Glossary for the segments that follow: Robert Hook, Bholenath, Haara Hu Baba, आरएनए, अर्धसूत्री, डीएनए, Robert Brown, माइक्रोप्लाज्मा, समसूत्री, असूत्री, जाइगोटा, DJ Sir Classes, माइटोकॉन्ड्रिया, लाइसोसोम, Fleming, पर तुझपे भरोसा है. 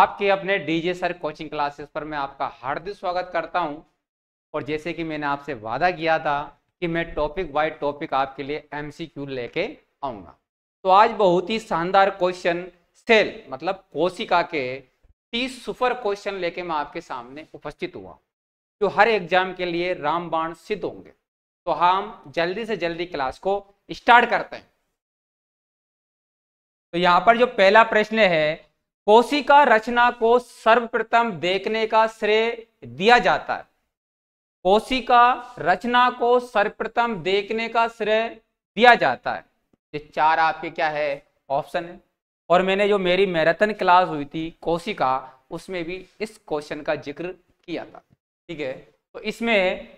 आपके अपने DJ sir coaching classes पर मैं आपका हार्दिक स्वागत करता हूं। और जैसे कि मैंने आपसे वादा किया था कि मैं टॉपिक बाय टॉपिक आपके लिए एमसीक्यू लेके आऊँगा, तो आज बहुत ही शानदार क्वेश्चन सेल मतलब कोशिका के 30 सुपर क्वेश्चन लेके मैं आपके सामने उपस्थित हुआ जो हर एग्जाम के लिए रामबाण सिद्ध होंगे। तो हम जल्दी से जल्दी क्लास को स्टार्ट करते हैं। तो यहाँ पर जो पहला प्रश्न है, कोशिका रचना को सर्वप्रथम देखने का श्रेय दिया जाता है। कोशिका रचना को सर्वप्रथम देखने का श्रेय दिया जाता है। ये चार आपके क्या है ऑप्शन है, और मैंने जो मेरी मैराथन क्लास हुई थी कोशिका, उसमें भी इस क्वेश्चन का जिक्र किया था। ठीक है, तो इसमें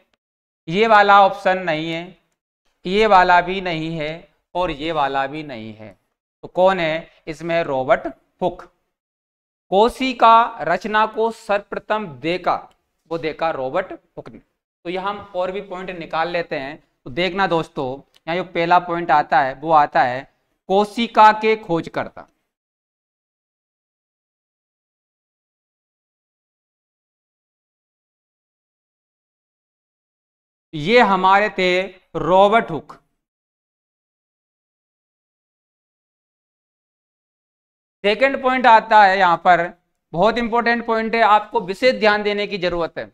ये वाला ऑप्शन नहीं है, ये वाला भी नहीं है और ये वाला भी नहीं है, तो कौन है इसमें? Robert Hooke. कोशिका रचना को सर्वप्रथम देखा, वो देखा रॉबर्ट हुक ने। तो यहाँ हम और भी पॉइंट निकाल लेते हैं। तो देखना दोस्तों, यहाँ जो पहला पॉइंट आता है वो आता है कोशिका के खोजकर्ता। ये हमारे थे रॉबर्ट हुक। सेकेंड पॉइंट आता है यहाँ पर, बहुत इंपॉर्टेंट पॉइंट है, आपको विशेष ध्यान देने की जरूरत है।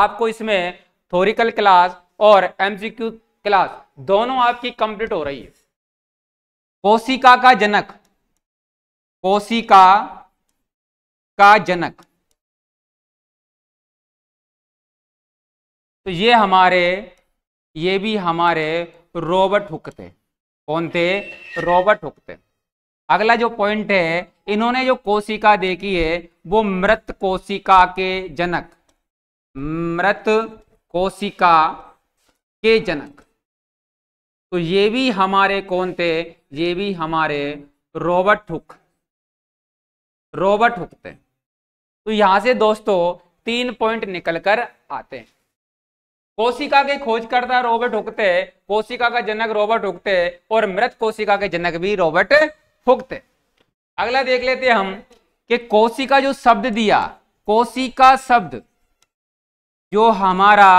आपको इसमें थ्योरिकल क्लास और एमसीक्यू क्लास दोनों आपकी कंप्लीट हो रही है। कोशिका का जनक, कोशिका का जनक, तो ये हमारे, ये भी हमारे रॉबर्ट हुक थे। कौन थे? रॉबर्ट हुक थे। अगला जो पॉइंट है, इन्होंने जो कोशिका देखी है वो मृत कोशिका के जनक, मृत कोशिका के जनक, तो ये भी हमारे कौन थे? ये भी हमारे रॉबर्ट हुक, रॉबर्ट हुक थे। तो यहां से दोस्तों 3 पॉइंट निकलकर आते हैं। कोशिका के खोजकर्ता रॉबर्ट हुक थे, कोशिका का जनक रॉबर्ट हुक थे और मृत कोशिका के जनक भी रॉबर्ट हुक थे। अगला देख लेते हैं हम कि कोशिका जो शब्द दिया, कोशिका शब्द जो हमारा,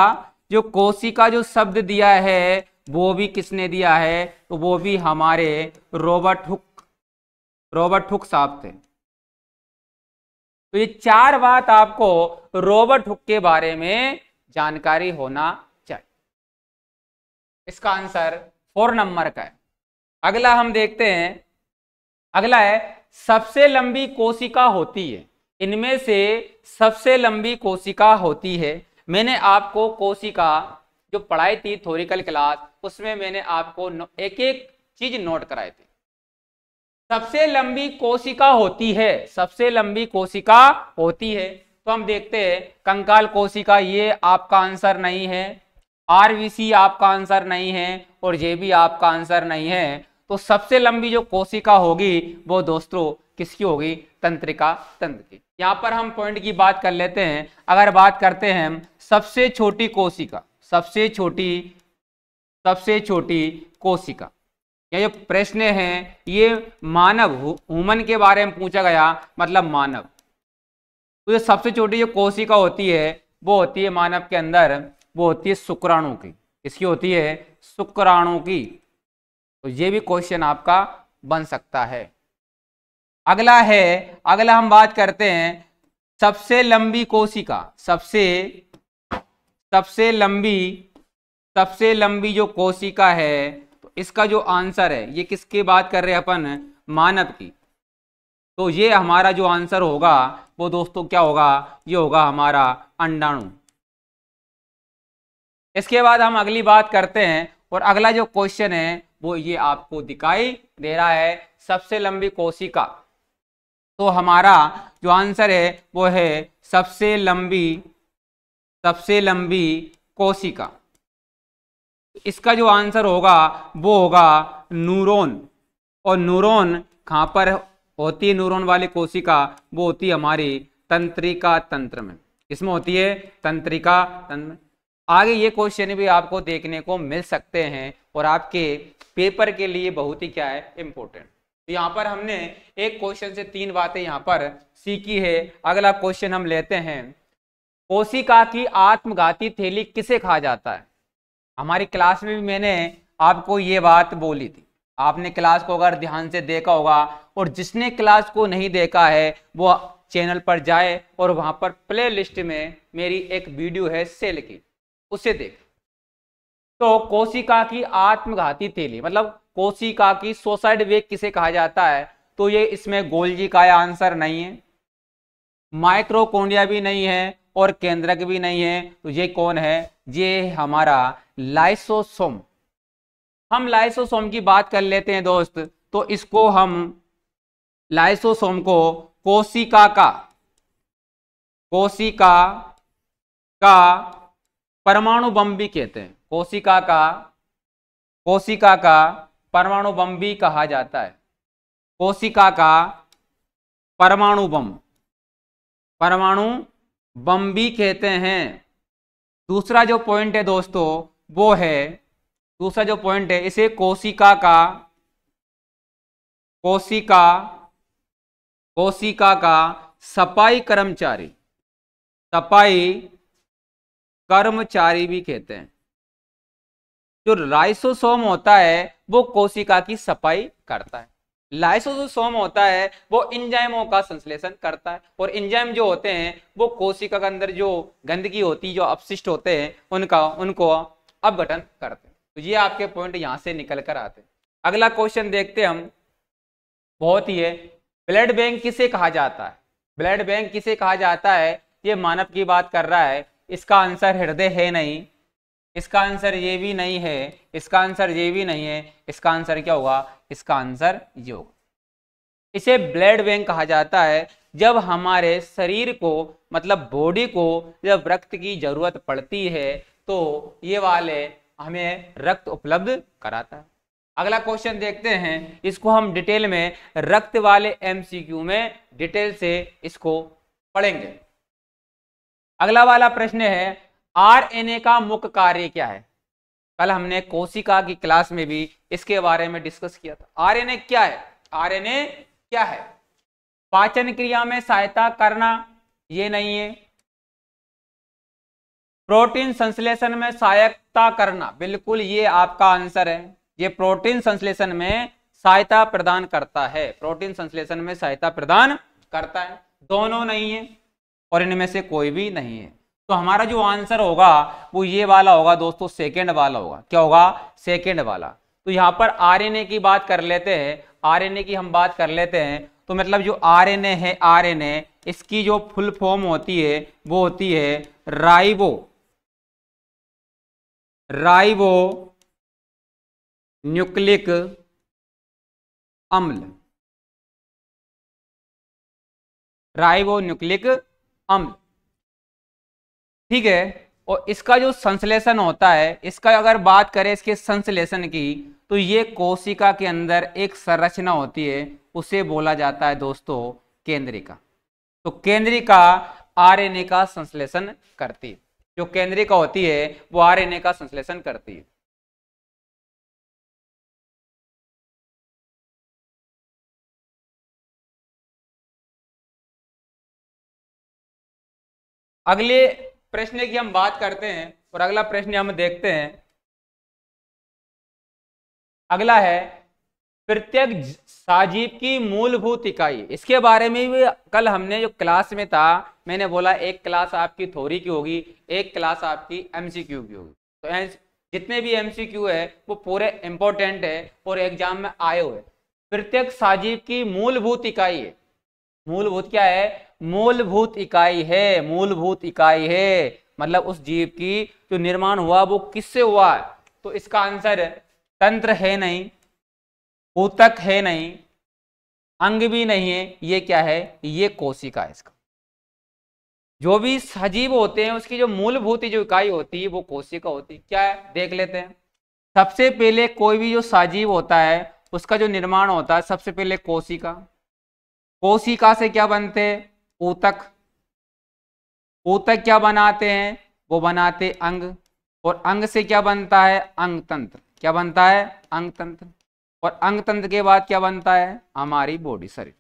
जो कोशिका जो शब्द दिया है वो भी किसने दिया है? तो वो भी हमारे रॉबर्ट हुक, रॉबर्ट हुक साहब थे। तो ये 4 बात आपको रॉबर्ट हुक के बारे में जानकारी होना चाहिए। इसका आंसर 4 नंबर का है। अगला हम देखते हैं, अगला है सबसे लंबी कोशिका होती है। इनमें से सबसे लंबी कोशिका होती है। मैंने आपको कोशिका जो पढ़ाई थी थ्योरिकल क्लास, उसमें मैंने आपको एक एक चीज नोट कराई थी। सबसे लंबी कोशिका होती है, सबसे लंबी कोशिका होती है, तो हम देखते हैं कंकाल कोशिका, ये आपका आंसर नहीं है, आरवीसी आपका आंसर नहीं है और ये भी आपका आंसर नहीं है। तो सबसे लंबी जो कोशिका होगी वो दोस्तों किसकी होगी? तंत्रिका तंत्र की। यहाँ पर हम पॉइंट की बात कर लेते हैं। अगर बात करते हैं हम सबसे छोटी कोशिका, सबसे छोटी, सबसे छोटी कोशिका, ये जो प्रश्न है ये मानव, ह्यूमन के बारे में पूछा गया, मतलब मानव। तो ये सबसे छोटी जो कोशिका होती है वो होती है मानव के अंदर, वो होती है शुक्राणु की। इसकी होती है शुक्राणु की। तो ये भी क्वेश्चन आपका बन सकता है। अगला है, अगला हम बात करते हैं सबसे लंबी कोशिका, सबसे, सबसे लंबी, सबसे लंबी जो कोशिका है, तो इसका जो आंसर है, ये किसकी बात कर रहे हैं अपन? मानव की। तो ये हमारा जो आंसर होगा वो दोस्तों क्या होगा? ये होगा हमारा अंडाणु। इसके बाद हम अगली बात करते हैं, और अगला जो क्वेश्चन है वो ये आपको दिखाई दे रहा है, सबसे लंबी कोशिका। तो हमारा जो आंसर है वो है सबसे लंबी, सबसे लंबी कोशिका। इसका जो आंसर होगा वो होगा न्यूरॉन। और न्यूरॉन कहाँ पर होती है? न्यूरॉन वाली कोशिका वो होती है हमारी तंत्रिका तंत्र में। इसमें होती है तंत्रिका तंत्र। आगे ये क्वेश्चन भी आपको देखने को मिल सकते हैं और आपके पेपर के लिए बहुत ही क्या है, इंपॉर्टेंट। तो यहाँ पर हमने एक क्वेश्चन से तीन बातें यहाँ पर सीखी है। अगला क्वेश्चन हम लेते हैं, कोशिका की आत्मघाती थैली किसे कहा जाता है? हमारी क्लास में भी मैंने आपको ये बात बोली थी, आपने क्लास को अगर ध्यान से देखा होगा, और जिसने क्लास को नहीं देखा है वो चैनल पर जाए और वहां पर प्ले लिस्ट में मेरी एक वीडियो है सेल की, उसे देख। तो कोशिका की आत्मघाती थैली मतलब कोशिका की सुसाइड वेग किसे कहा जाता है? तो ये इसमें गोल्जी का आंसर नहीं है, माइक्रोकोंडिया भी नहीं है और केंद्रक भी नहीं है, तो ये कौन है? ये हमारा लाइसोसोम। हम लाइसोसोम की बात कर लेते हैं दोस्त, तो इसको हम लाइसोसोम को कोशिका का परमाणु बम भी कहते हैं, कोशिका का परमाणु बम भी कहा जाता है। कोशिका का परमाणु बम भी कहते हैं। दूसरा जो पॉइंट है दोस्तों वो है, दूसरा जो पॉइंट है इसे कोशिका का सफाई कर्मचारी भी कहते हैं। जो लाइसोसोम होता है वो कोशिका की सफाई करता है, लाइसोसोम होता है वो एंजाइमों का संश्लेषण करता है, और एंजाइम जो होते हैं वो कोशिका के अंदर जो गंदगी होती है, जो अपशिष्ट होते हैं उनको अपघटन करते हैं। तो ये आपके पॉइंट यहां से निकल कर आते हैं। अगला क्वेश्चन देखते हैं हम, बहुत ही है, ब्लड बैंक किसे कहा जाता है? ब्लड बैंक किसे कहा जाता है? ये मानव की बात कर रहा है, इसका आंसर हृदय है नहीं, इसका आंसर ये भी नहीं है, इसका आंसर ये भी नहीं है, इसका आंसर क्या होगा? इसका आंसर ये होगा। इसे ब्लड बैंक कहा जाता है जब हमारे शरीर को मतलब बॉडी को जब रक्त की जरूरत पड़ती है तो ये वाले हमें रक्त उपलब्ध कराता है। अगला क्वेश्चन देखते हैं, इसको हम डिटेल में रक्त वाले एमसीक्यू में डिटेल से इसको पढ़ेंगे। अगला वाला प्रश्न है, आरएनए का मुख्य कार्य क्या है? कल हमने कोशिका की क्लास में भी इसके बारे में डिस्कस किया था। आरएनए क्या है? आरएनए क्या है? पाचन क्रिया में सहायता करना, ये नहीं है। प्रोटीन संश्लेषण में सहायता करना, बिल्कुल ये आपका आंसर है, ये प्रोटीन संश्लेषण में सहायता प्रदान करता है, प्रोटीन संश्लेषण में सहायता प्रदान करता है। दोनों नहीं है और इनमें से कोई भी नहीं है, तो हमारा जो आंसर होगा वो ये वाला होगा दोस्तों, सेकंड वाला होगा। क्या होगा? सेकंड वाला। तो यहाँ पर आरएनए की बात कर लेते हैं, आरएनए की हम बात कर लेते हैं। तो मतलब जो आरएनए है, आरएनए इसकी जो फुल फॉर्म होती है वो होती है राइबो न्यूक्लिक अम्ल, राइबो न्यूक्लिक अम्ल, ठीक है। और इसका जो संश्लेषण होता है, इसका अगर बात करें इसके संश्लेषण की, तो ये कोशिका के अंदर एक संरचना होती है, उसे बोला जाता है दोस्तों केंद्रिका। तो केंद्रिका आरएनए का संश्लेषण करती है, जो केंद्रिका होती है वो आरएनए का संश्लेषण करती है। अगले प्रश्न की हम बात करते हैं और अगला प्रश्न हम देखते हैं। अगला है, प्रत्येक सजीव की मूलभूत इकाई, इसके बारे में भी कल हमने जो क्लास में था, मैंने बोला एक क्लास आपकी थ्योरी की होगी, एक क्लास आपकी एमसीक्यू की होगी। तो जितने भी एमसीक्यू है वो पूरे इंपॉर्टेंट है और एग्जाम में आए हुए। प्रत्येक सजीव की मूलभूत इकाई है, मूलभूत क्या है? मूलभूत इकाई है, मूलभूत इकाई है मतलब उस जीव की जो निर्माण हुआ वो किससे हुआ है? तो इसका आंसर तंत्र है नहीं, ऊतक है नहीं, अंग भी नहीं है, ये क्या है? ये कोशिका है। इसका जो भी सजीव होते हैं उसकी जो मूलभूत जो इकाई होती है वो कोशिका होती है। क्या है देख लेते हैं। सबसे पहले कोई भी जो सजीव होता है उसका जो निर्माण होता है सबसे पहले कोशिका, कोशिका से क्या बनते हैं? ऊतक, ऊतक क्या बनाते हैं? वो बनाते अंग, और अंग से क्या बनता है? अंगतंत्र। क्या बनता है? अंगतंत्र। और अंग तंत्र के बाद क्या बनता है हमारी बॉडी शरीर।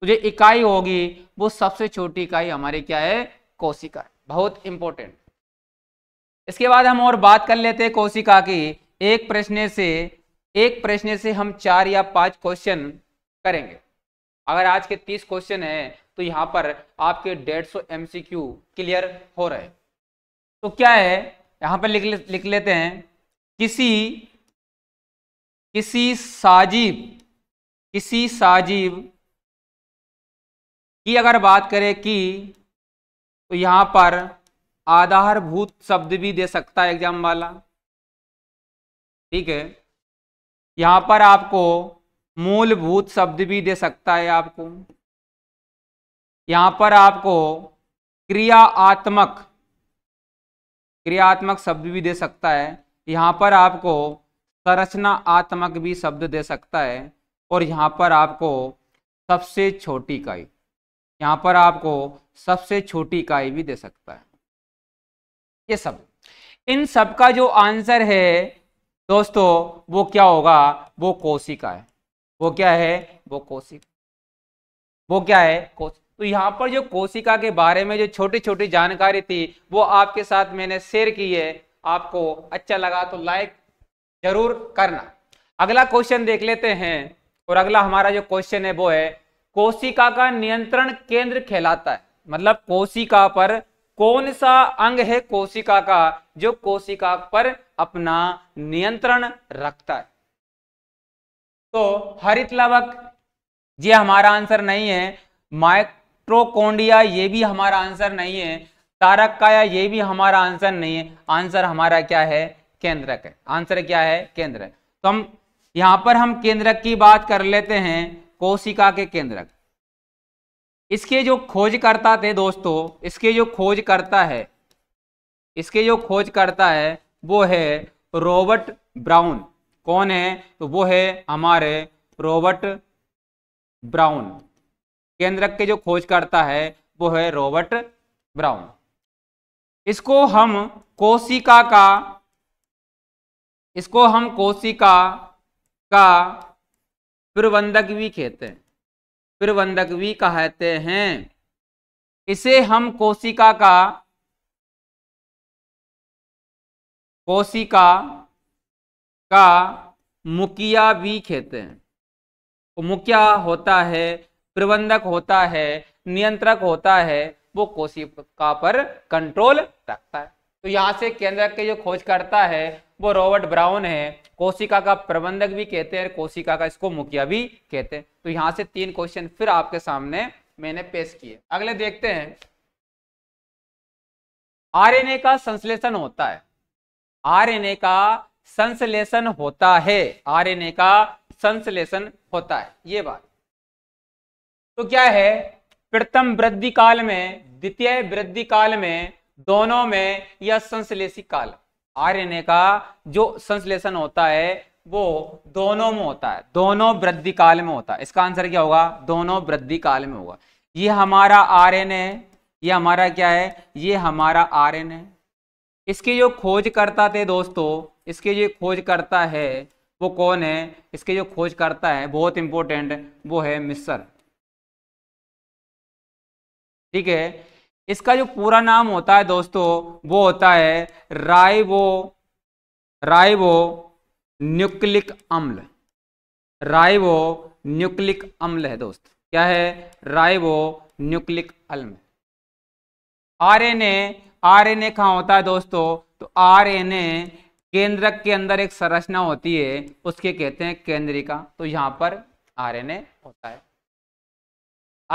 तो जो इकाई होगी वो सबसे छोटी इकाई हमारी क्या है कोशिका है, बहुत इंपॉर्टेंट। इसके बाद हम और बात कर लेते हैं कोशिका की। एक प्रश्न से हम 4 या 5 क्वेश्चन करेंगे। अगर आज के 30 क्वेश्चन है तो यहाँ पर आपके 150 MCQ क्लियर हो रहे। तो क्या है यहाँ पर लिख लेते हैं किसी साजीव की अगर बात करें कि, तो यहाँ पर आधारभूत शब्द भी दे सकता है एग्जाम वाला, ठीक है। यहाँ पर आपको मूलभूत शब्द भी दे सकता है आपको। यहाँ पर आपको क्रियात्मक शब्द भी दे सकता है। यहाँ पर आपको संरचनात्मक भी शब्द दे सकता है। और यहाँ पर आपको सबसे छोटी इकाई भी दे सकता है। ये सब इन सब का जो आंसर है दोस्तों वो क्या होगा, वो कोशिका है। वो क्या है, वो कोशिका। वो क्या है कोशिका। तो यहाँ पर जो कोशिका के बारे में जो छोटी छोटी जानकारी थी वो आपके साथ मैंने शेयर की है। आपको अच्छा लगा तो लाइक जरूर करना। अगला क्वेश्चन देख लेते हैं। और अगला हमारा जो क्वेश्चन है वो है कोशिका का नियंत्रण केंद्र कहलाता है। मतलब कोशिका पर कौन सा अंग है कोशिका का जो कोशिका पर अपना नियंत्रण रखता है। तो हरित लवक ये हमारा आंसर नहीं है। माइटोकॉन्ड्रिया ये भी हमारा आंसर नहीं है। तारक काया ये भी हमारा आंसर नहीं है। आंसर हमारा क्या है, केंद्रक है। आंसर क्या है, केंद्रक। तो हम यहाँ पर हम केंद्रक की बात कर लेते हैं। कोशिका के केंद्रक, इसके जो खोजकर्ता थे दोस्तों, इसके जो खोजकर्ता है वो है रॉबर्ट ब्राउन। कौन है, तो वो है हमारे रॉबर्ट ब्राउन। केंद्रक के जो खोजकर्ता है वो है रॉबर्ट ब्राउन। इसको हम कोशिका का प्रबंधक भी कहते हैं। इसे हम कोशिका का मुखिया भी कहते हैं। तो मुखिया होता है, प्रबंधक होता है, नियंत्रक होता है, वो कोशिका पर कंट्रोल रखता है। तो यहाँ से केंद्रक के जो खोजकर्ता है वो रॉबर्ट ब्राउन है। कोशिका का प्रबंधक भी कहते हैं, कोशिका का इसको मुखिया भी कहते हैं। तो यहाँ से 3 क्वेश्चन फिर आपके सामने मैंने पेश किए। अगले देखते हैं। आरएनए का संश्लेषण होता है। आरएनए का संश्लेषण होता है ये बात। तो क्या है, प्रथम वृद्धि काल में, द्वितीय वृद्धि काल में, दोनों में, या संश्लेषी काल। आरएनए का जो संश्लेषण होता है वो दोनों में होता है, दोनों वृद्धि काल में होता है। इसका आंसर क्या होगा, दोनों वृद्धि काल में होगा। ये हमारा आरएनए, ये हमारा क्या है, ये हमारा आरएनए। इसके जो खोजकर्ता थे दोस्तों, इसके जो खोजकर्ता है वो कौन है, इसके जो खोजकर्ता है बहुत इंपॉर्टेंट, वो है मिस्र, ठीक है। इसका जो पूरा नाम होता है दोस्तों वो होता है राइबो न्यूक्लिक अम्ल है दोस्त। क्या है, राइबो न्यूक्लिक अम्ल। आरएनए कहाँ होता है दोस्तों, तो आरएनए केंद्रक के अंदर एक संरचना होती है, उसके कहते हैं केंद्रिका। तो यहाँ पर आरएनए होता है।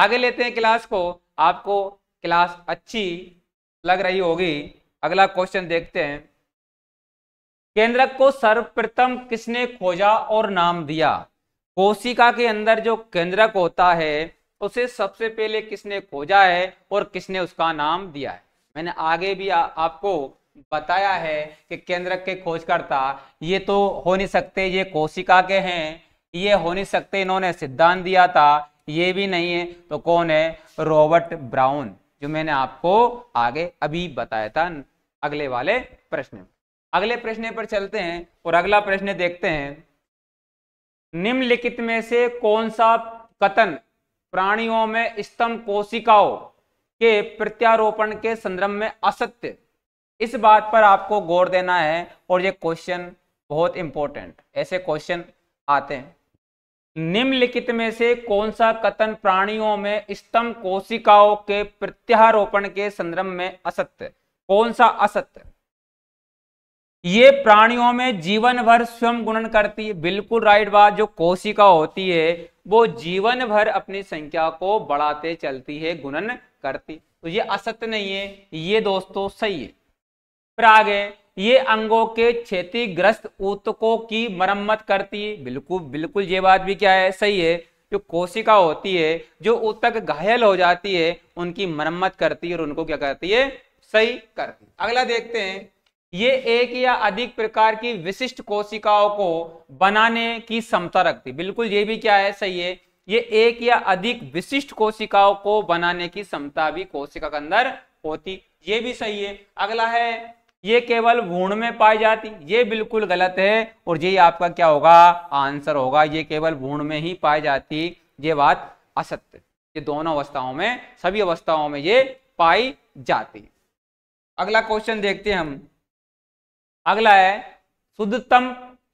आगे लेते हैं क्लास को। आपको क्लास अच्छी लग रही होगी। अगला क्वेश्चन देखते हैं। केंद्रक को सर्वप्रथम किसने खोजा और नाम दिया। कोशिका के अंदर जो केंद्रक होता है उसे सबसे पहले किसने खोजा है और किसने उसका नाम दिया है। मैंने आगे भी आपको बताया है कि केंद्रक के खोजकर्ता ये तो हो नहीं सकते, ये कोशिका के हैं, ये हो नहीं सकते, इन्होंने सिद्धांत दिया था, ये भी नहीं है। तो कौन है, रॉबर्ट ब्राउन, जो मैंने आपको आगे अभी बताया था अगले वाले प्रश्न। अगले प्रश्न पर चलते हैं और अगला प्रश्न देखते हैं। निम्नलिखित में से कौन सा कथन प्राणियों में स्तंभ कोशिकाओं के प्रत्यारोपण के संदर्भ में असत्य? इस बात पर आपको गौर देना है और ये क्वेश्चन बहुत इंपॉर्टेंट, ऐसे क्वेश्चन आते हैं। निम्नलिखित में से कौन सा कथन प्राणियों में स्तंभ कोशिकाओं के प्रत्यारोपण के संदर्भ में असत्य? कौन सा असत्य? ये प्राणियों में जीवन भर स्वयं गुणन करती है। बिल्कुल राइट बात। जो कोशिका होती है वो जीवन भर अपनी संख्या को बढ़ाते चलती है, गुणन करती, तो ये असत्य नहीं है, ये दोस्तों सही है। फिर आगे, ये अंगों के क्षतिग्रस्त ऊतकों की मरम्मत करती है। बिल्कुल ये बात भी क्या है, सही है। जो कोशिका होती है जो ऊतक घायल हो जाती है उनकी मरम्मत करती है और उनको क्या करती है, सही करती। अगला देखते हैं, ये एक या अधिक प्रकार की विशिष्ट कोशिकाओं को बनाने की क्षमता रखती। बिल्कुल ये भी क्या है, सही है। ये एक या अधिक विशिष्ट कोशिकाओं को बनाने की क्षमता भी कोशिका के अंदर होती, ये भी सही है। अगला है, ये केवल भ्रूण में पाई जाती। ये बिल्कुल गलत है और ये आपका क्या होगा, आंसर होगा। ये केवल भ्रूण में ही पाई जाती, ये बात असत्य। ये दोनों अवस्थाओं में, सभी अवस्थाओं में ये पाई जाती। अगला क्वेश्चन देखते हैं हम। अगला है, शुद्धतम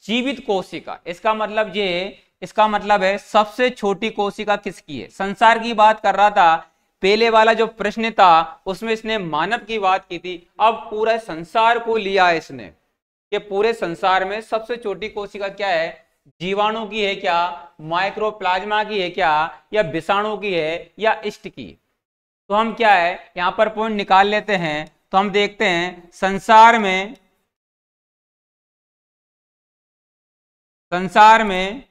जीवित कोशिका। इसका मतलब ये, इसका मतलब है सबसे छोटी कोशिका किसकी है? संसार की बात कर रहा था पहले वाला जो प्रश्न था, उसमें इसने मानव की बात की थी, अब पूरा संसार को लिया इसने कि पूरे संसार में सबसे छोटी कोशिका क्या है, जीवाणु की है क्या, माइक्रोप्लाज्मा की है क्या, या विषाणु की है, या यीस्ट की। तो हम क्या है यहाँ पर पॉइंट निकाल लेते हैं। तो हम देखते हैं संसार में सबसे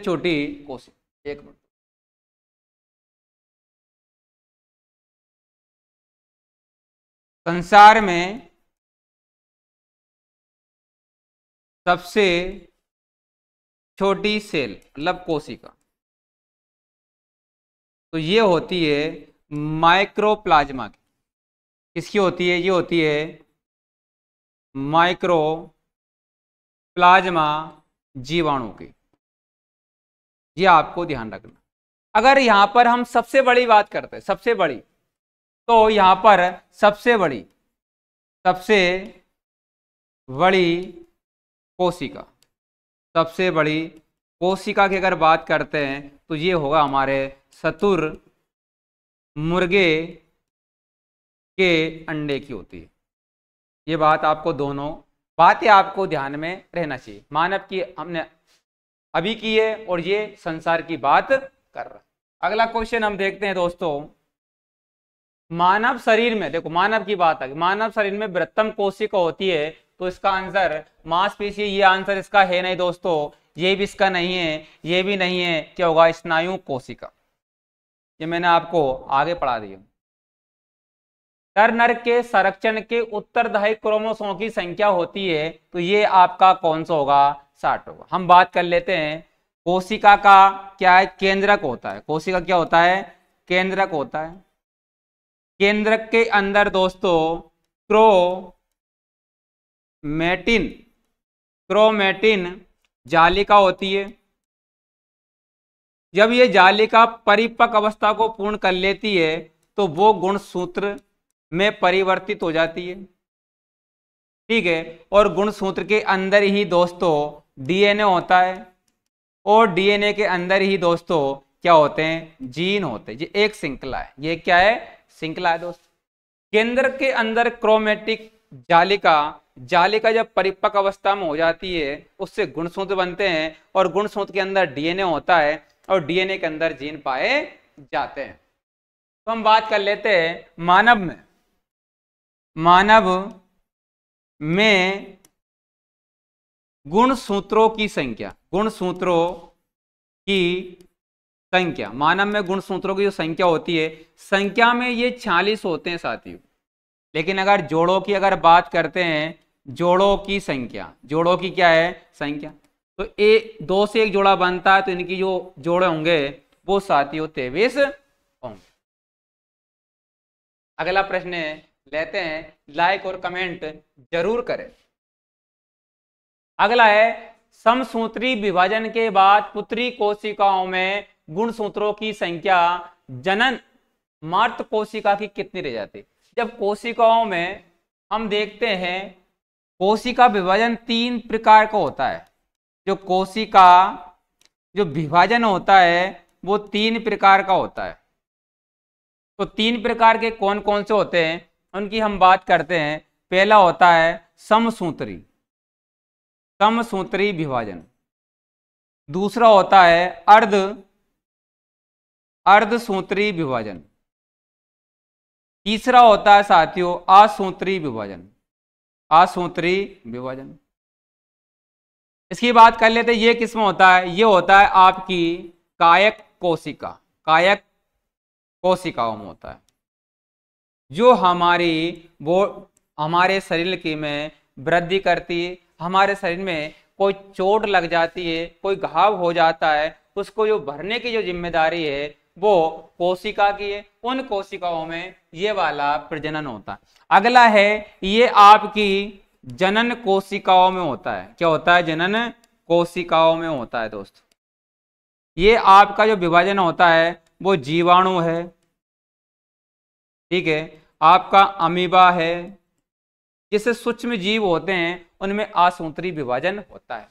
छोटी कोशिका, एक मिनट, संसार में सबसे छोटी सेल मतलब कोशिका, तो ये होती है माइक्रोप्लाज्मा की। किसकी होती है? ये होती है माइक्रो प्लाज्मा जीवाणु की, ये आपको ध्यान रखना। अगर यहां पर हम सबसे बड़ी बात करते हैं, सबसे बड़ी, तो यहां पर सबसे बड़ी कोशिका की अगर बात करते हैं तो ये होगा हमारे सतुर मुर्गे के अंडे की होती है। ये बात आपको, दोनों बातें आपको ध्यान में रहना चाहिए। मानव की हमने अभी की है और ये संसार की बात कर रहा है। अगला क्वेश्चन हम देखते हैं दोस्तों, मानव शरीर में, देखो मानव की बात है, मानव शरीर में बृहत्तम कोशिका होती है, तो इसका आंसर मांसपेशी, ये आंसर इसका है नहीं दोस्तों, ये भी इसका नहीं है, ये भी नहीं है, क्या होगा, स्नायु कोशिका। ये मैंने आपको आगे पढ़ा दिया। नर नर के संरक्षण के उत्तरदायी क्रोमोसोम की संख्या होती है, तो ये आपका कौन सा होगा, 60 होगा। हम बात कर लेते हैं कोशिका का क्या है, केंद्रक होता है। कोशिका क्या होता है, केंद्रक होता है। केंद्रक के अंदर दोस्तों क्रोमेटिन जालिका होती है। जब ये जालिका परिपक्व अवस्था को पूर्ण कर लेती है तो वो गुणसूत्र में परिवर्तित हो जाती है, ठीक है। और गुणसूत्र के अंदर ही दोस्तों डीएनए होता है और डीएनए के अंदर ही दोस्तों क्या होते हैं, जीन होते हैं। ये एक श्रृंखला है, ये क्या है, श्रृंखला है दोस्तों। केंद्र के अंदर क्रोमेटिक जालिका जब परिपक्व अवस्था में हो जाती है, उससे गुणसूत्र बनते हैं और गुणसूत्र के अंदर डीएनए होता है और डीएनए के अंदर जीन पाए जाते हैं। तो हम बात कर लेते हैं मानव में गुणसूत्रों की संख्या, गुणसूत्रों की संख्या, मानव में गुणसूत्रों की जो संख्या होती है, संख्या में ये 46 होते हैं साथियों। लेकिन अगर जोड़ों की अगर बात करते हैं, जोड़ों की संख्या, जोड़ों की क्या है संख्या, तो एक दो से एक जोड़ा बनता है, तो इनकी जो जोड़े होंगे वो साथियों 23 होंगे। अगला प्रश्न लेते हैं, लाइक और कमेंट जरूर करें। अगला है, समसूत्री विभाजन के बाद पुत्री कोशिकाओं में गुणसूत्रों की संख्या जनन मातृ कोशिका की कितनी रह जाती। जब कोशिकाओं में हम देखते हैं कोशिका विभाजन तीन प्रकार का होता है, जो कोशिका जो विभाजन होता है वो तीन प्रकार का होता है। तो तीन प्रकार के कौन कौन से होते हैं उनकी हम बात करते हैं। पहला होता है समसूत्री, समसूत्री विभाजन। दूसरा होता है अर्धसूत्री विभाजन। तीसरा होता है साथियों असूत्री विभाजन, असूत्री विभाजन। इसकी बात कर लेते हैं, ये किसमें होता है, ये होता है आपकी कायक कोशिका, कायक कोशिकाओं में होता है, जो हमारी वो हमारे शरीर की में वृद्धि करती है। हमारे शरीर में कोई चोट लग जाती है, कोई घाव हो जाता है, उसको जो भरने की जो जिम्मेदारी है वो कोशिका की है। उन कोशिकाओं में ये वाला प्रजनन होता है। अगला है, ये आपकी जनन कोशिकाओं में होता है। क्या होता है, जनन कोशिकाओं में होता है। दोस्तों ये आपका जो विभाजन होता है वो जीवाणु है, ठीक है, आपका अमीबा है, जिससे सूक्ष्म जीव होते हैं, उनमें असूत्री विभाजन होता है।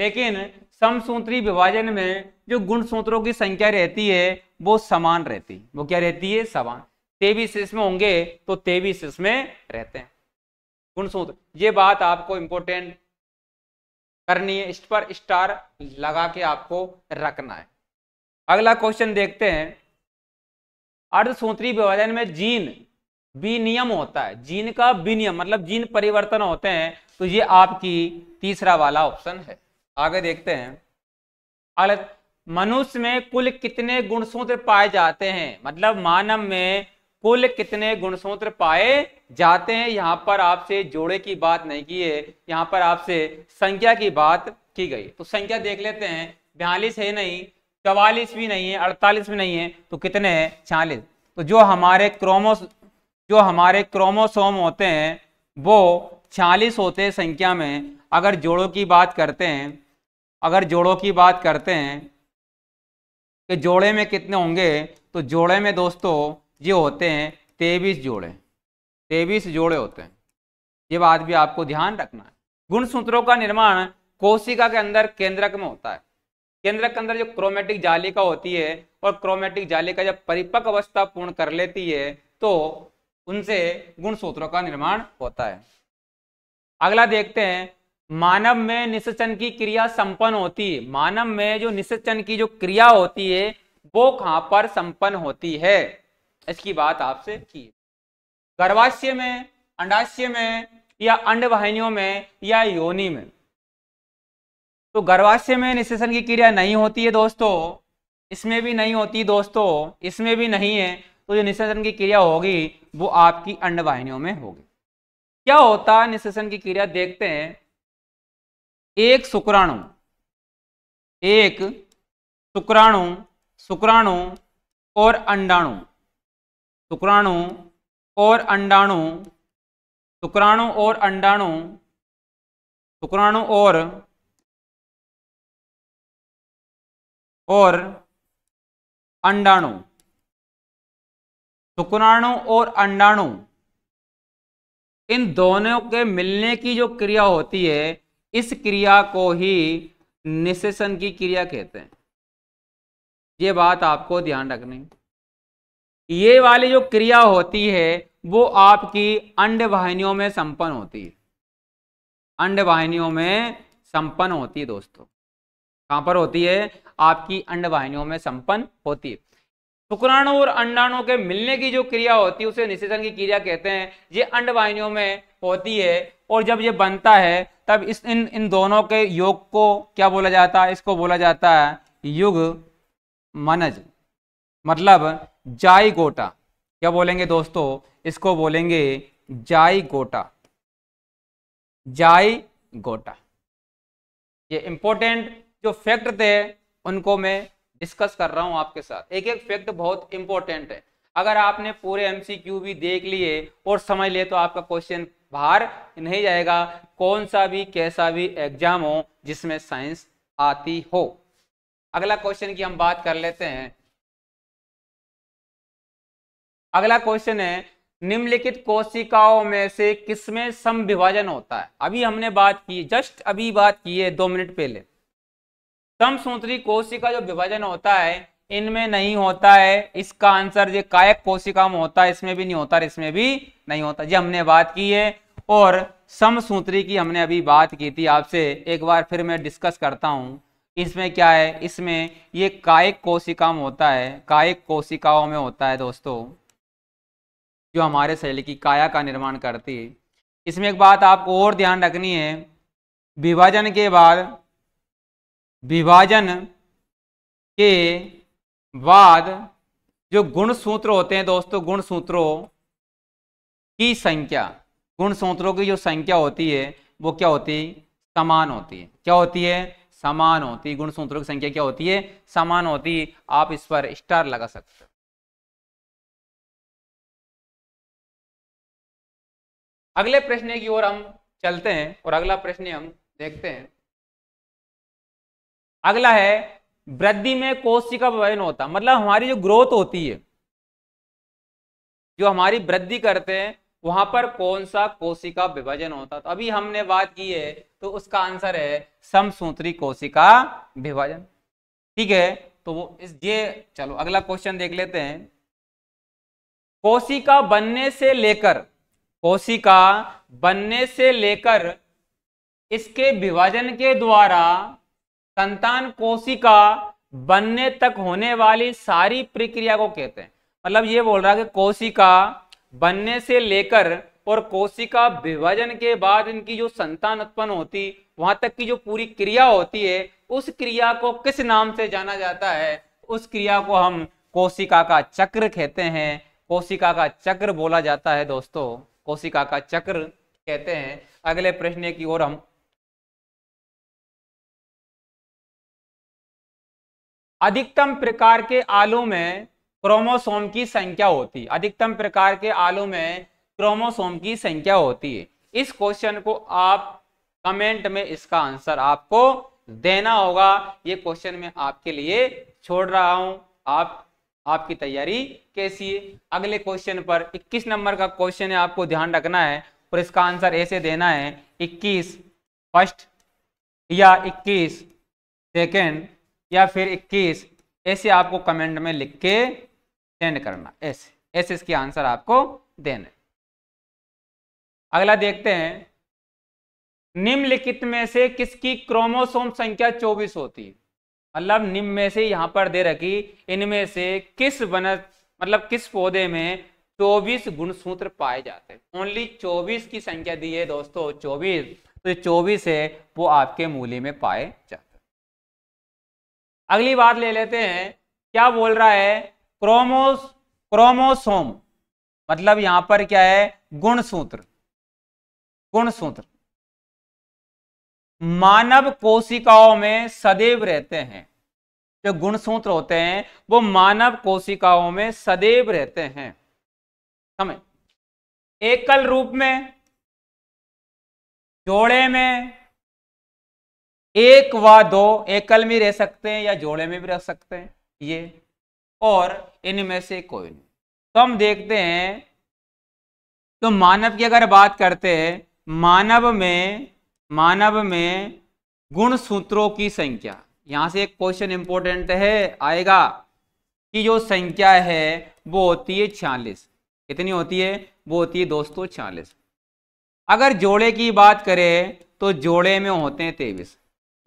लेकिन समसूत्री विभाजन में जो गुणसूत्रों की संख्या रहती है वो समान रहती है। वो क्या रहती है, समान। 23 इसमें होंगे तो 23 इसमें रहते हैं गुणसूत्र। ये बात आपको इम्पोर्टेंट करनी है, इस पर स्टार लगा के आपको रखना है। अगला क्वेश्चन देखते हैं, अर्धसूत्री विभाजन में जीन विनियम होता है। जीन का विनियम मतलब जीन परिवर्तन होते हैं, तो ये आपकी तीसरा वाला ऑप्शन है। आगे देखते हैं, मनुष्य में कुल कितने गुणसूत्र पाए जाते हैं, मतलब मानव में कुल कितने गुणसूत्र पाए जाते हैं। यहाँ पर आपसे जोड़े की बात नहीं की है, यहाँ पर आपसे संख्या की बात की गई। तो संख्या देख लेते हैं, 42 है नहीं, 44 भी नहीं है, 48 भी नहीं है, तो कितने हैं, 46। तो जो हमारे क्रोमोसोम होते हैं वो 46 होते हैं संख्या में। अगर जोड़ों की बात करते हैं, अगर जोड़ों की बात करते हैं कि जोड़े में कितने होंगे, तो जोड़े में दोस्तों ये होते हैं 23 जोड़े, 23 जोड़े होते हैं। ये बात भी आपको ध्यान रखना है। गुणसूत्रों का निर्माण कोशिका के अंदर केंद्रक में होता है। केंद्रक के अंदर जो क्रोमेटिक जालिका होती है, और क्रोमेटिक जालिका जब परिपक्व अवस्था पूर्ण कर लेती है तो उनसे गुणसूत्रों का निर्माण होता है। अगला देखते हैं, मानव में निषेचन की क्रिया संपन्न होती है। मानव में जो निषेचन की जो क्रिया होती है वो कहां पर संपन्न होती है, इसकी बात आपसे की। गर्भाशय में, अंडाशय में, या अंडवाहिनियों में, या योनि में। तो गर्भाशय में निषेचन की क्रिया नहीं होती है दोस्तों, इसमें भी नहीं होती दोस्तों, इसमें भी नहीं है। तो जो निषेचन की क्रिया होगी वो आपकी अंडवाहिनियों में होगी। क्या होता है निषेचन की क्रिया, देखते हैं। एक शुक्राणु और अंडाणु, शुक्राणु और अंडाणु, इन दोनों के मिलने की जो क्रिया होती है, इस क्रिया को ही निषेचन की क्रिया कहते हैं। ये बात आपको ध्यान रखनी। ये वाली जो क्रिया होती है वो आपकी अंडवाहिनियों में संपन्न होती है, अंडवाहिनियों में संपन्न होती है दोस्तों। कहां पर होती है, आपकी अंडवाहिनियों में संपन्न होती है। शुक्राणु और अंडाणु के मिलने की जो क्रिया होती है उसे निषेचन की क्रिया कहते हैं। ये अंडवाहिनियों में होती है और जब ये बनता है तब इस इन दोनों के योग को क्या बोला जाता है, इसको बोला जाता है युग्मनज, मतलब जाइगोटा। क्या बोलेंगे दोस्तों, इसको बोलेंगे जाइगोटा, जाइगोटा। ये इंपॉर्टेंट जो फैक्ट थे उनको मैं डिस्कस कर रहा हूं आपके साथ, एक एक फैक्ट बहुत इंपॉर्टेंट है। अगर आपने पूरे एमसीक्यू भी देख लिए और समझ लिए तो आपका क्वेश्चन बाहर नहीं जाएगा, कौन सा भी कैसा भी एग्जाम हो जिसमें साइंस आती हो। अगला क्वेश्चन की हम बात कर लेते हैं। अगला क्वेश्चन है निम्नलिखित कोशिकाओं में से किसमें समविभाजन होता है। अभी हमने बात की, जस्ट अभी बात की है 2 मिनट पहले, समसूत्री कोशिका जो विभाजन होता है इनमें नहीं होता है। इसका आंसर जो कायक कोशिका में होता है, इसमें भी नहीं होता और इसमें भी नहीं होता, ये हमने बात की है। और समसूत्री की हमने अभी बात की थी आपसे, एक बार फिर मैं डिस्कस करता हूँ। इसमें क्या है, इसमें ये कायक कोशिका में होता है, कायक कोशिकाओं में होता है दोस्तों, जो हमारे शरीर की काया का निर्माण करती है। इसमें एक बात आपको और ध्यान रखनी है, विभाजन के बाद, विभाजन के बाद जो गुणसूत्र होते हैं दोस्तों, गुणसूत्रों की संख्या, गुणसूत्रों की जो संख्या होती है वो क्या होती है, समान होती है। क्या होती है, समान होती है। गुणसूत्रों की संख्या क्या होती है, समान होती है। आप इस पर स्टार लगा सकते हो। अगले प्रश्न की ओर हम चलते हैं और अगला प्रश्न हम देखते हैं। अगला है वृद्धि में कोशिका विभाजन होता, मतलब हमारी जो ग्रोथ होती है, जो हमारी वृद्धि करते हैं, वहां पर कौन सा कोशिका विभाजन होता। तो अभी हमने बात की है तो उसका आंसर है समसूत्री कोशिका विभाजन। ठीक है, तो वो ये चलो अगला क्वेश्चन देख लेते हैं। कोशिका बनने से लेकर, कोशिका बनने से लेकर इसके विभाजन के द्वारा संतान कोशिका बनने तक होने वाली सारी प्रक्रिया को कहते हैं। मतलब ये बोल रहा है कि कोशिका बनने से लेकर और कोशिका विभाजन के बाद इनकी जो संतान उत्पन्न होती, वहां तक की जो पूरी क्रिया होती है, उस क्रिया को किस नाम से जाना जाता है, उस क्रिया को हम कोशिका का चक्र कहते हैं। कोशिका का चक्र बोला जाता है दोस्तों, कोशिका का चक्र कहते हैं। अगले प्रश्न की ओर हम। अधिकतम प्रकार के आलू में क्रोमोसोम की संख्या होती है, अधिकतम प्रकार के आलू में क्रोमोसोम की संख्या होती है। इस क्वेश्चन को आप कमेंट में इसका आंसर आपको देना होगा। ये क्वेश्चन मैं आपके लिए छोड़ रहा हूं, आप आपकी तैयारी कैसी है। अगले क्वेश्चन पर 21 नंबर का क्वेश्चन है, आपको ध्यान रखना है और इसका आंसर ऐसे देना है 21 फर्स्ट या 21 सेकेंड या फिर 21, ऐसे आपको कमेंट में लिख के सेंड करना, ऐसे ऐसे इसके आंसर आपको देना। अगला देखते हैं, निम्नलिखित में से किसकी क्रोमोसोम संख्या 24 होती है। मतलब निम्न में से यहाँ पर दे रखी, इनमें से किस वनस्पति, मतलब किस पौधे में 24 गुणसूत्र पाए जाते हैं। ओनली 24 की संख्या दी है दोस्तों, 24, तो 24 है वो आपके मूली में पाए जाते। अगली बात ले लेते हैं, क्या बोल रहा है, क्रोमोसोम, मतलब यहां पर क्या है, गुणसूत्र, गुणसूत्र मानव कोशिकाओं में सदैव रहते हैं। जो गुणसूत्र होते हैं वो मानव कोशिकाओं में सदैव रहते हैं। समझ, एकल रूप में, जोड़े में, एक व दो, एकल में रह सकते हैं या जोड़े में भी रह सकते हैं ये, और इनमें से कोई नहीं। तो हम देखते हैं, तो मानव की अगर बात करते हैं, मानव में, मानव में गुणसूत्रों की संख्या, यहां से एक क्वेश्चन इंपॉर्टेंट है आएगा कि जो संख्या है वो होती है 46, कितनी होती है, वो होती है दोस्तों 46। अगर जोड़े की बात करें तो जोड़े में होते हैं 23,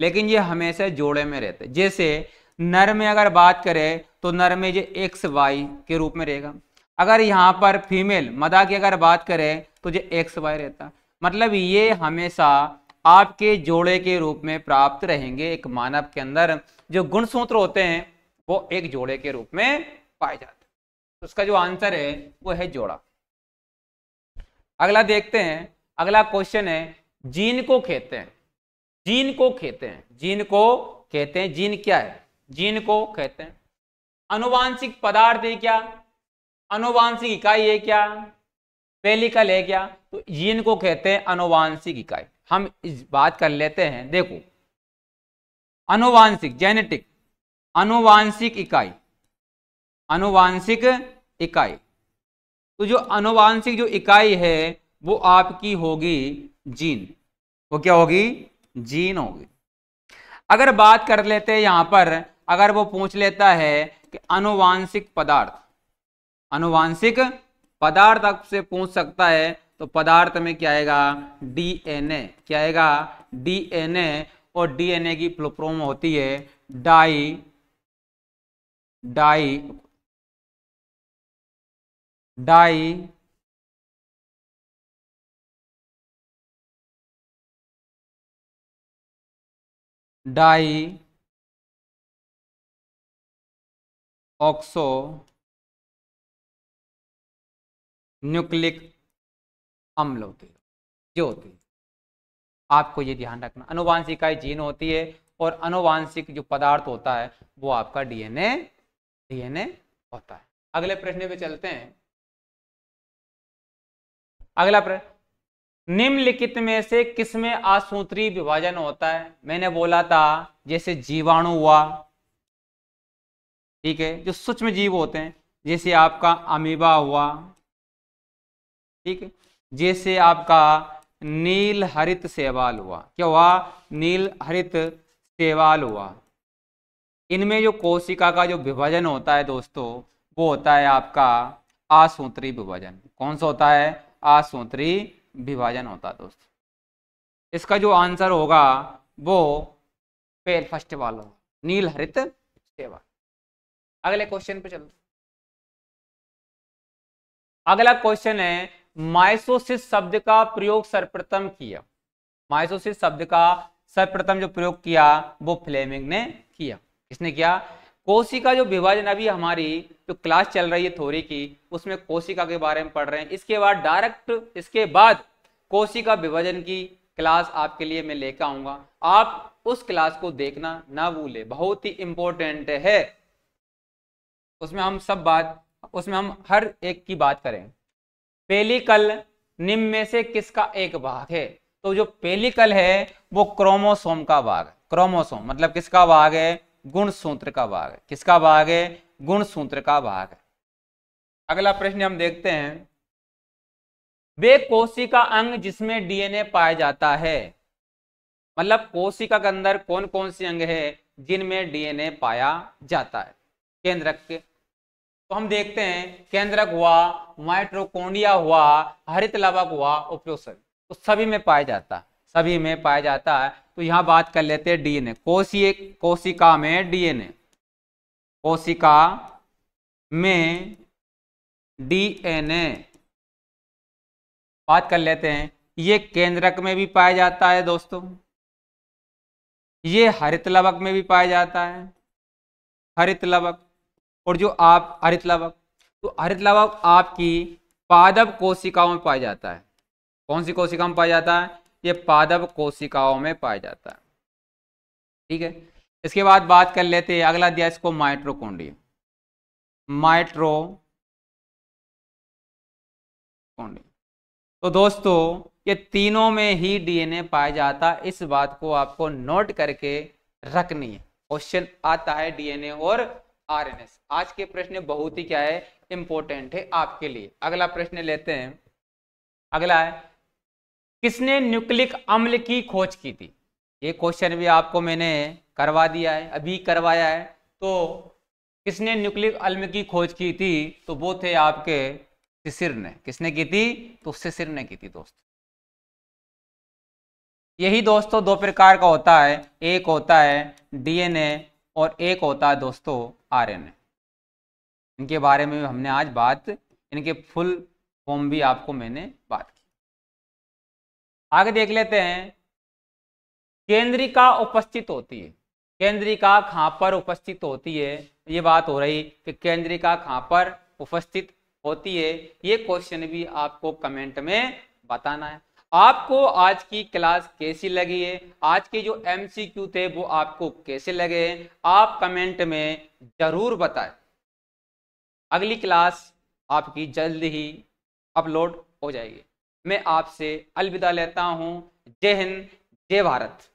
लेकिन ये हमेशा जोड़े में रहते। जैसे नर में अगर बात करें तो नर में ये XY के रूप में रहेगा। अगर यहाँ पर फीमेल, मदा की अगर बात करें तो ये XY रहता। मतलब ये हमेशा आपके जोड़े के रूप में प्राप्त रहेंगे। एक मानव के अंदर जो गुणसूत्र होते हैं वो एक जोड़े के रूप में पाए जाते हैं। तो उसका जो आंसर है वो है जोड़ा। अगला देखते हैं, अगला क्वेश्चन है जीन को कहते हैं, जीन को कहते हैं, जीन को कहते हैं, जीन क्या है, जीन को कहते हैं। अनुवांशिक पदार्थ है क्या, अनुवांशिक इकाई है क्या, पेलिकल है क्या, तो जीन को कहते हैं अनुवांशिक इकाई। हम इस बात कर लेते हैं, देखो अनुवांशिक जेनेटिक, अनुवांशिक इकाई, अनुवांशिक इकाई, तो जो अनुवांशिक जो इकाई है वो आपकी होगी जीन, वो क्या होगी, जीन होगी। अगर बात कर लेते हैं यहाँ पर, अगर वो पूछ लेता है कि अनुवांशिक पदार्थ, अनुवांशिक पदार्थ आपसे पूछ सकता है, तो पदार्थ में क्या आएगा, डीएनए, क्या आएगा, डीएनए, और डीएनए की फुल फॉर्म होती है die, die, die die oxo nucleic अम्ल होती है, जो होती है, आपको ये ध्यान रखना। अनुवांशिक इकाई जीन होती है और अनुवांशिक जो पदार्थ होता है वो आपका डीएनए, डीएनए होता है। अगले प्रश्न पे चलते हैं। अगला प्रश्न, निम्नलिखित में से किसमें आसूत्री विभाजन होता है। मैंने बोला था जैसे जीवाणु हुआ, ठीक है, जो सूक्ष्म जीव होते हैं, जैसे आपका अमीबा हुआ, ठीक है, जैसे आपका नील हरित शैवाल हुआ, क्या हुआ, नील हरित शैवाल हुआ। इनमें जो कोशिका का जो विभाजन होता है दोस्तों, वो होता है आपका आसूत्री विभाजन। कौन सा होता है, आसूत्री विभाजन होता है दोस्तों। इसका जो आंसर होगा वो पेल फर्स्ट वाला नील हरित शैवाल। अगले क्वेश्चन पे चलो। अगला क्वेश्चन है माइसोसिस शब्द का प्रयोग सर्वप्रथम किया। माइसोसिस शब्द का सर्वप्रथम जो प्रयोग किया वो फ्लेमिंग ने किया। किसने किया, कोशिका जो विभाजन, अभी हमारी जो क्लास चल रही है थ्योरी की, उसमें कोशिका के बारे में पढ़ रहे हैं। इसके बाद डायरेक्ट, इसके बाद कोशिका विभाजन की क्लास आपके लिए मैं लेकर आऊंगा, आप उस क्लास को देखना ना भूले, बहुत ही इंपॉर्टेंट है। उसमें हम सब बात, उसमें हम हर एक की बात करें। पेलिकल निम्न में से किसका एक भाग है, तो जो पेलिकल है वो क्रोमोसोम का भाग है। क्रोमोसोम मतलब किसका भाग है, गुणसूत्र का भाग है, किसका भाग है, गुणसूत्र का भाग है। अगला प्रश्न हम देखते हैं, वे कोशिका अंग जिसमें डीएनए पाया जाता है, मतलब कोशिका के अंदर कौन कौन से अंग है जिनमें डीएनए पाया जाता है। केंद्रक के तो हम देखते हैं, केंद्रक हुआ, माइटोकॉन्ड्रिया हुआ, हरित लवक हुआ, ओप्लोसन, तो सभी में पाया जाता है, सभी में पाया जाता है। तो यहाँ बात कर लेते हैं डीएनए, कोशिका में डीएनए, कोशिका में डीएनए बात कर लेते हैं। ये केंद्रक में भी पाया जाता है दोस्तों, ये हरित लवक में भी पाया जाता है, हरित लवक, और जो आप हरित लवक, तो हरित लवक आपकी पादप कोशिकाओं में पाया जाता है। कौन सी कोशिकाओं में पाया जाता है, ये पादप कोशिकाओं में पाया जाता है, ठीक है। इसके बाद बात कर लेते हैं, अगला दिया इसको माइटोकॉन्ड्रिया, माइटोकॉन्ड्रिया, तो दोस्तों ये तीनों में ही डीएनए पाया जाता है। इस बात को आपको नोट करके रखनी है, क्वेश्चन आता है डीएनए और आरएनएस। आज के प्रश्न बहुत ही क्या है, इंपॉर्टेंट है आपके लिए। अगला प्रश्न लेते हैं, अगला है किसने न्यूक्लिक अम्ल की खोज की थी। ये क्वेश्चन भी आपको मैंने करवा दिया है, अभी करवाया है। तो किसने न्यूक्लिक अम्ल की खोज की थी, तो वो थे आपके शिशिर ने। किसने की थी, तो शिशिर ने की थी दोस्तों। यही दोस्तों दो प्रकार का होता है, एक होता है डीएनए और एक होता है दोस्तों आरएनए। इनके बारे में हमने आज बात, इनके फुल फॉर्म भी आपको मैंने बात की। आगे देख लेते हैं, केंद्रिका उपस्थित होती है, केंद्रिका कहाँ पर उपस्थित होती है, ये बात हो रही कि केंद्रिका कहाँ पर उपस्थित होती है, ये क्वेश्चन भी आपको कमेंट में बताना है। आपको आज की क्लास कैसी लगी है, आज के जो एमसीक्यू थे वो आपको कैसे लगे, आप कमेंट में जरूर बताएं। अगली क्लास आपकी जल्द ही अपलोड हो जाएगी। मैं आपसे अलविदा लेता हूं। जय हिंद, जय भारत।